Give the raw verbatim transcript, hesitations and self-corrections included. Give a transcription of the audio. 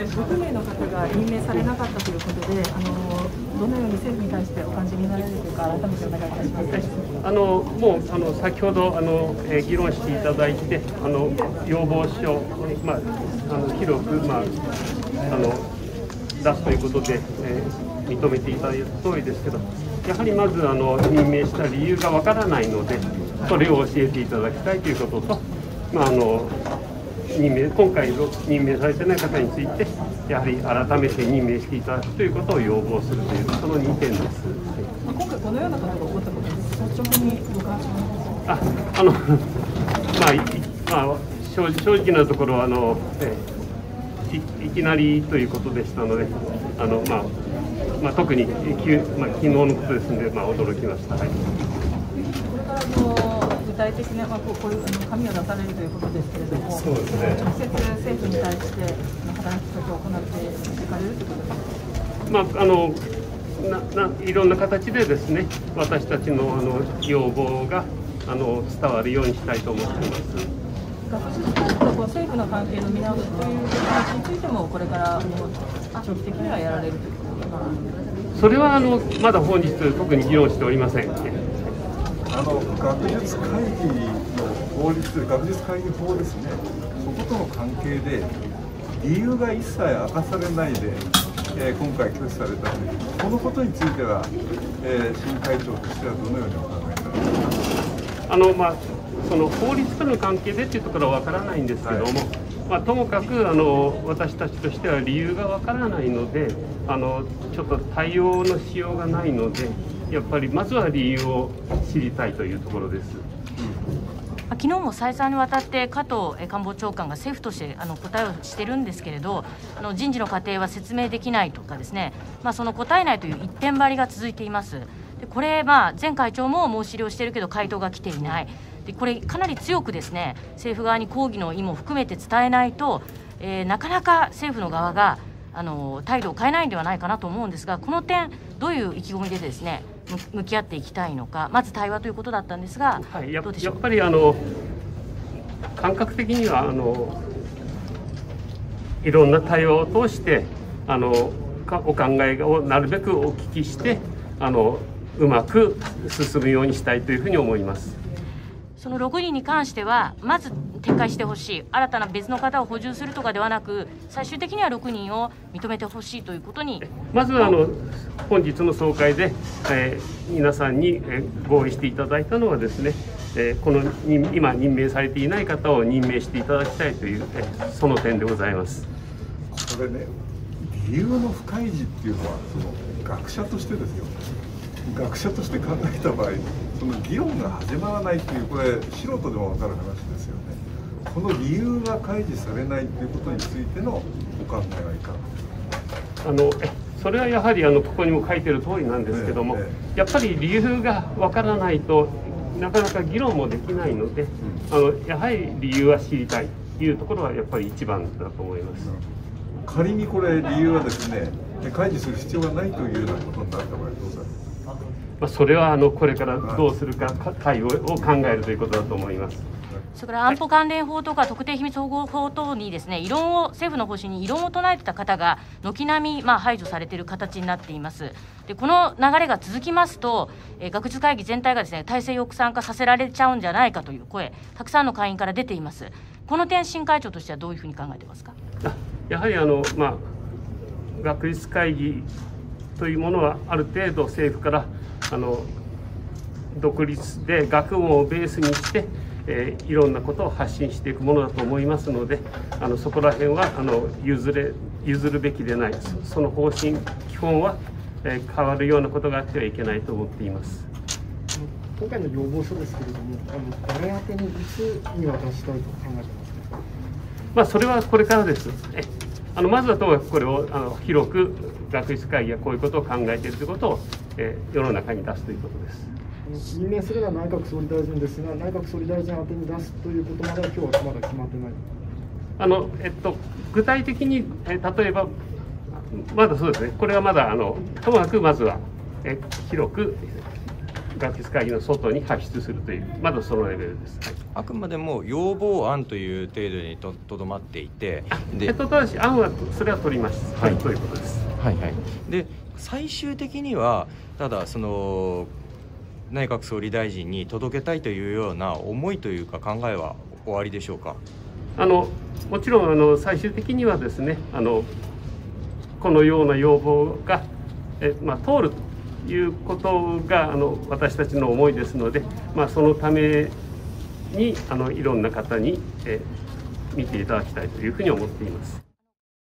ろく名の方が任命されなかったということで、あのどのように政府に対してお感じになられるというか、改めてお願いいたします。あのもうあの先ほどあの議論していただいて、あの要望書を、まあ、あの広く、まあ、あの出すということで、えー、認めていただいた通りですけど、やはりまずあの任命した理由がわからないので、それを教えていただきたいということと、まああの任命今回任命されていない方について、やはり改めて任命していただくということを要望するという、そのにてんです。はい、今回このようなことが起こったことです。率直にご感想は。あ、あのまあ、まあ、正直、正直なところあの、えー、い, いきなりということでしたので、あのまあまあ特にき、まあ、昨日のことですので、まあ驚きました。はい、これからの具体的な、まあ、こう、こういう紙を出されるということですけれども、そうですね、直接政府に対して働きかけを行っていかれるということですか。いろんな形でですね、私たち の, あの要望があの伝わるようにしたいと思っています。学術会議とこう政府の関係の見直しという話についても、これから長期的にはやられるということか。それはあのまだ本日特に議論しておりません。あの学術会議の法律、学術会議法ですね、そことの関係で、理由が一切明かされないで、えー、今回、拒否されたので、このことについては、えー、新会長としてはどのようにお考えになりますか。その法律との関係でというところは分からないんですけども、はい、まあ、ともかくあの私たちとしては理由が分からないので、あのちょっと対応のしようがないので、やっぱりまずは理由を知りたいというところです。昨日も再三にわたって加藤官房長官が政府としてあの答えをしてるんですけれど、あの人事の過程は説明できないとかですね、まあ、その答えないという一点張りが続いています。でこれ、まあ、前会長も申し入れをしているけど回答が来ていない。でこれかなり強くですね、政府側に抗議の意も含めて伝えないと、えー、なかなか政府の側があの態度を変えないんではないかなと思うんですが、この点どういう意気込みでですね向き合っていきたいのか、まず対話ということだったんですが、はい、や, どうでしょう。やっぱりあの感覚的にはあのいろんな対話を通してあのお考えをなるべくお聞きして、あのうまく進むようにしたいというふうに思います。そのろくにんに関してはまず撤回してほしい、新たな別の方を補充するとかではなく、最終的にはろくにんを認めてほしいということに、まずはあの本日の総会で、えー、皆さんに合意していただいたのはですね、えー、この今任命されていない方を任命していただきたいという、えー、その点でございます。これね、理由の不開示っていうのはその学者としてですよ、学者として考えた場合、その議論が始まらないという、これ素人でも分かる話ですよね。この理由が開示されないということについてのお考えはいかがですか。あのそれはやはりあのここにも書いてる通りなんですけども、ええ、やっぱり理由が分からないとなかなか議論もできないので、うん、あのやはり理由は知りたいというところはやっぱり一番だと思います。うん、仮にこれ理由はですね開示する必要がないというようなことになった場合どうですか。それはあのこれからどうするか対応を考えるということだと思います。それから安保関連法とか特定秘密保護法等にですね、異論を政府の方針に異論を唱えてた方が軒並みまあ排除されている形になっています。でこの流れが続きますと、えー、学術会議全体がですね体制抑散化させられちゃうんじゃないかという声、たくさんの会員から出ています。この点新会長としてはどういうふうに考えてますか。やはりあのまあ学術会議というものはある程度政府からあの独立で学問をベースにして、えー、いろんなことを発信していくものだと思いますので、あのそこら辺はあの 譲れ、譲るべきでない、その方針基本は、えー、変わるようなことがあってはいけないと思っています。今回の要望書ですけれども、あの誰宛にいつに渡したいと考えていますか。まあそれはこれからです。あのまずはともかくこれをあの広く学術会議はこういうことを考えているということを、えー、世の中に出すということです。任命すれば内閣総理大臣ですが、内閣総理大臣宛てに出すということまでは今日はまだ決まってない。あのえっと具体的に、えー、例えばまだそうですね。これはまだあのともかくまずは、えー、広く学術会議の外に発出するという、まだそのレベルです。はい、あくまでも要望案という程度に と, とどまっていて、で、ただし案はそれは取ります。はい、ということです。はいはい。で、最終的にはただその内閣総理大臣に届けたいというような思いというか考えはおありでしょうか。あのもちろんあの最終的にはですね、あのこのような要望がえまあ通るということがあの私たちの思いですので、まあそのためにあのいろんな方にえ見ていただきたいというふうに思っています。